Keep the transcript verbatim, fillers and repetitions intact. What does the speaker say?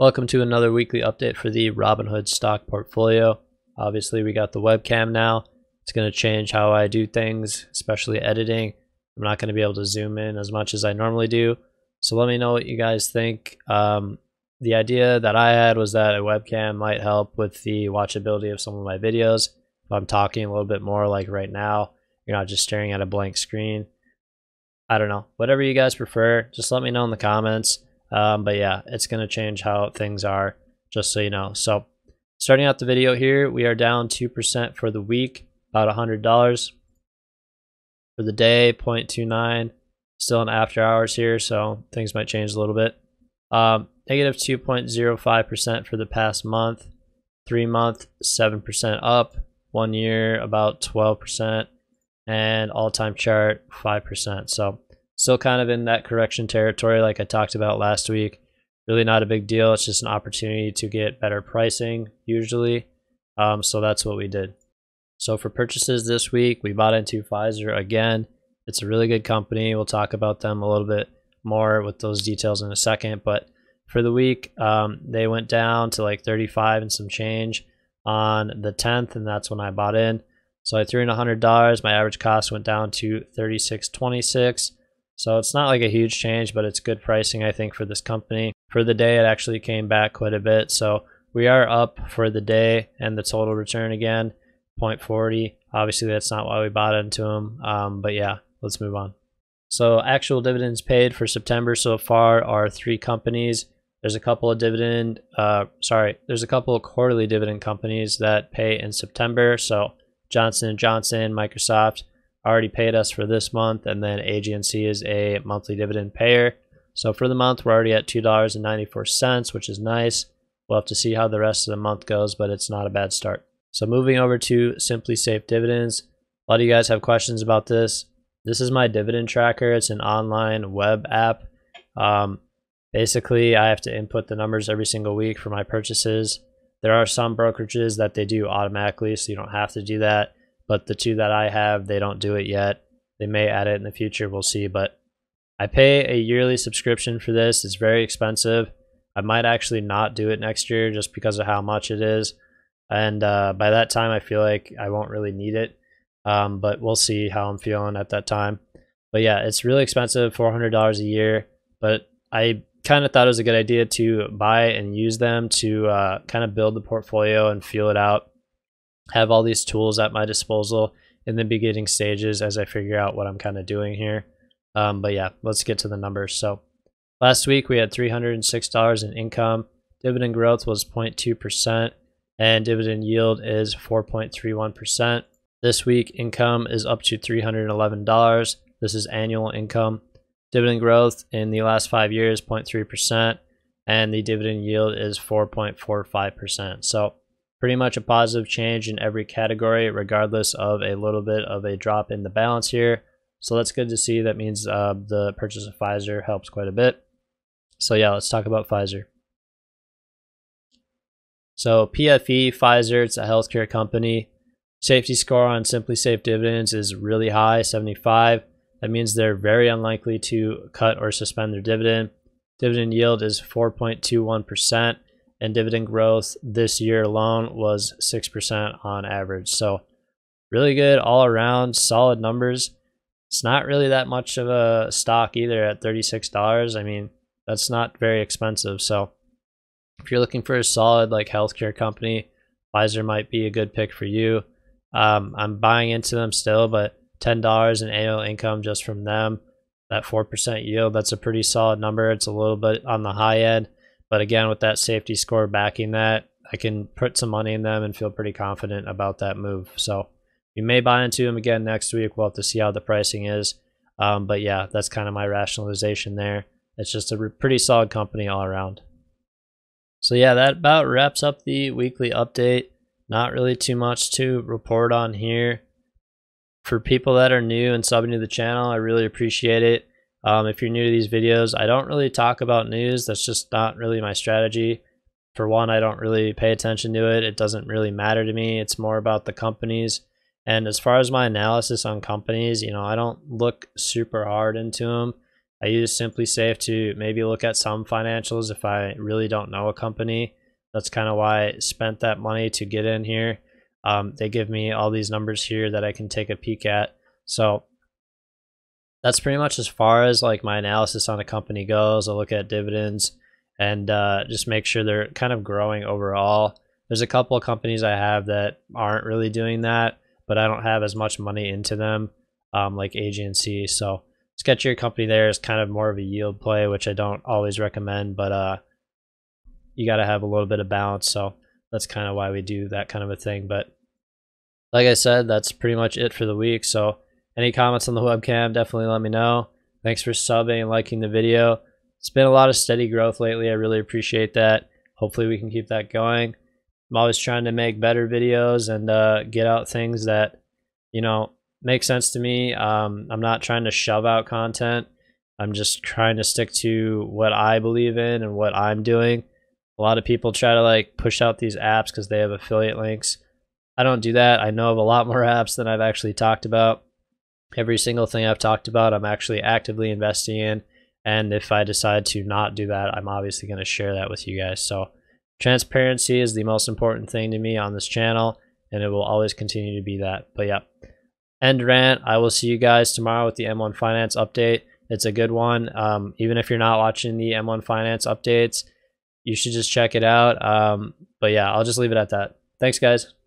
Welcome to another weekly update for the Robinhood stock portfolio. Obviously, we got the webcam now. It's going to change how I do things, especially editing. I'm not going to be able to zoom in as much as I normally do. So let me know what you guys think. Um, the idea that I had was that a webcam might help with the watchability of some of my videos. If I'm talking a little bit more like right now, you're not just staring at a blank screen. I don't know. Whatever you guys prefer, just let me know in the comments. Um, but yeah, it's going to change how things are, just so you know. So starting out the video here, we are down two percent for the week, about one hundred dollars. For the day, zero point two nine. Still in after hours here, so things might change a little bit. Um, negative two point zero five percent for the past month. Three month, seven percent up. One year, about twelve percent. And all-time chart, five percent. So still kind of in that correction territory like I talked about last week. Really not a big deal. It's just an opportunity to get better pricing usually. Um, so that's what we did. So for purchases this week, we bought into Pfizer again. It's a really good company. We'll talk about them a little bit more with those details in a second. But for the week, um, they went down to like thirty-five and some change on the tenth, and that's when I bought in. So I threw in one hundred dollars. My average cost went down to thirty-six twenty-six. So it's not like a huge change, but it's good pricing, I think, for this company. For the day, it actually came back quite a bit. So we are up for the day and the total return again, zero point four zero. Obviously, that's not why we bought into them. Um, but yeah, let's move on. So actual dividends paid for September so far are three companies. There's a couple of dividend, uh, sorry, there's a couple of quarterly dividend companies that pay in September. So Johnson and Johnson, Microsoft already paid us for this month, and then A G N C is a monthly dividend payer. So for the month, we're already at two dollars and ninety-four cents, which is nice. We'll have to see how the rest of the month goes, but it's not a bad start. So moving over to Simply Safe Dividends. A lot of you guys have questions about this. This is my dividend tracker. It's an online web app. Um, basically, I have to input the numbers every single week for my purchases. There are some brokerages that they do automatically, so you don't have to do that. But the two that I have, they don't do it yet. They may add it in the future, we'll see. But I pay a yearly subscription for this. It's very expensive. I might actually not do it next year just because of how much it is. And uh, by that time, I feel like I won't really need it. Um, but we'll see how I'm feeling at that time. But yeah, it's really expensive, four hundred dollars a year. But I kind of thought it was a good idea to buy and use them to uh, kind of build the portfolio and feel it out. Have all these tools at my disposal in the beginning stages as I figure out what I'm kind of doing here. Um, but yeah, let's get to the numbers. So last week we had three hundred six dollars in income. Dividend growth was zero point two percent and dividend yield is four point three one percent. This week income is up to three hundred eleven dollars. This is annual income. Dividend growth in the last five years, zero point three percent, and the dividend yield is four point four five percent. So pretty much a positive change in every category, regardless of a little bit of a drop in the balance here. So that's good to see. That means uh, the purchase of Pfizer helps quite a bit. So yeah, let's talk about Pfizer. So P F E, Pfizer, it's a healthcare company. Safety score on Simply Safe Dividends is really high, seventy-five. That means they're very unlikely to cut or suspend their dividend. Dividend yield is four point two one percent, and dividend growth this year alone was six percent on average. So really good all around, solid numbers. It's not really that much of a stock either at thirty-six dollars. I mean, that's not very expensive. So if you're looking for a solid like healthcare company, Pfizer might be a good pick for you. Um, I'm buying into them still, but ten dollars in annual income just from them, that four percent yield, that's a pretty solid number. It's a little bit on the high end, but again, with that safety score backing that, I can put some money in them and feel pretty confident about that move. So you may buy into them again next week. We'll have to see how the pricing is. Um, but yeah, that's kind of my rationalization there. It's just a pretty solid company all around. So yeah, that about wraps up the weekly update. Not really too much to report on here. For people that are new and subbing to the channel, I really appreciate it. Um, if you're new to these videos, I don't really talk about news. That's just not really my strategy. For one, I don't really pay attention to it. It doesn't really matter to me. It's more about the companies. And as far as my analysis on companies, you know, I don't look super hard into them. I use Simply Safe to maybe look at some financials if I really don't know a company. That's kind of why I spent that money to get in here. Um, they give me all these numbers here that I can take a peek at. So that's pretty much as far as like my analysis on a company goes. I look at dividends and uh, just make sure they're kind of growing overall. There's a couple of companies I have that aren't really doing that, but I don't have as much money into them, um, like A G N C. So sketchier company there is kind of more of a yield play, which I don't always recommend, but uh, you got to have a little bit of balance. So that's kind of why we do that kind of a thing. But like I said, that's pretty much it for the week. So any comments on the webcam, definitely let me know. Thanks for subbing and liking the video. It's been a lot of steady growth lately. I really appreciate that. Hopefully we can keep that going. I'm always trying to make better videos and uh, get out things that, you know, make sense to me. Um, I'm not trying to shove out content. I'm just trying to stick to what I believe in and what I'm doing. A lot of people try to like push out these apps because they have affiliate links. I don't do that. I know of a lot more apps than I've actually talked about. Every single thing I've talked about, I'm actually actively investing in. And if I decide to not do that, I'm obviously going to share that with you guys. So transparency is the most important thing to me on this channel, and it will always continue to be that. But yeah, end rant. I will see you guys tomorrow with the M one Finance update. It's a good one. Um, even if you're not watching the M one Finance updates, you should just check it out. Um, but yeah, I'll just leave it at that. Thanks, guys.